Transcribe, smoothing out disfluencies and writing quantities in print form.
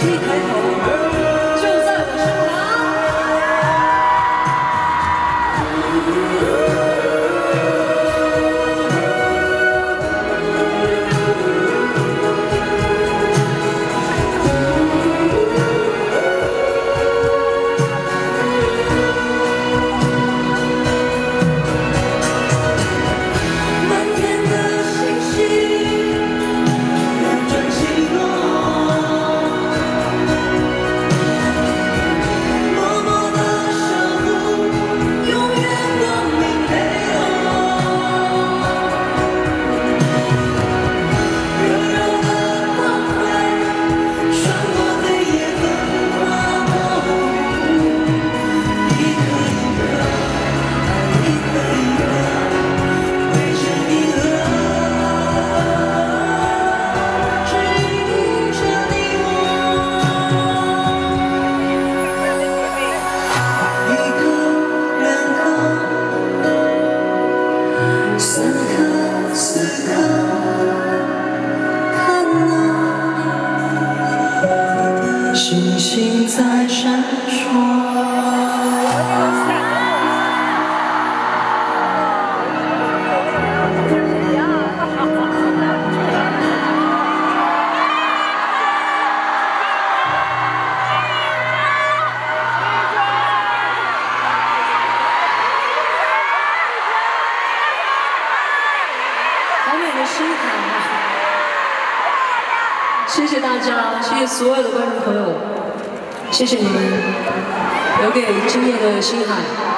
是一开头。 谢谢大家，谢谢所有的观众朋友，谢谢你们留给今夜的星海。